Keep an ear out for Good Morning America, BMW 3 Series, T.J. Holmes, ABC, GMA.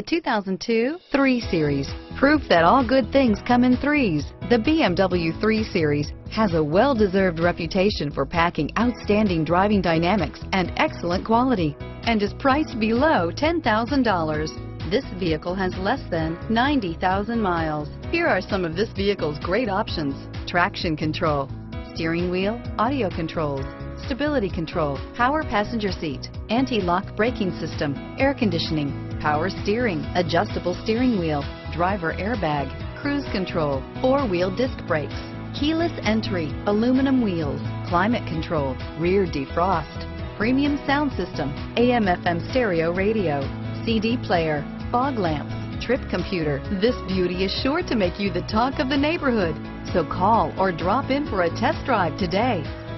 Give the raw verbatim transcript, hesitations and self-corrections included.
The two thousand two three series, proof that all good things come in threes. The B M W three series has a well-deserved reputation for packing outstanding driving dynamics and excellent quality, and is priced below ten thousand dollars. This vehicle has less than ninety thousand miles. Here are some of this vehicle's great options: traction control, steering wheel audio controls, stability control, power passenger seat, anti-lock braking system, air conditioning, power steering, adjustable steering wheel, driver airbag, cruise control, four-wheel disc brakes, keyless entry, aluminum wheels, climate control, rear defrost, premium sound system, A M F M stereo radio, C D player, fog lamps, trip computer. This beauty is sure to make you the talk of the neighborhood. So call or drop in for a test drive today.